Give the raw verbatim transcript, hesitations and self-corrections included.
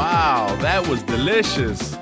Wow, that was delicious.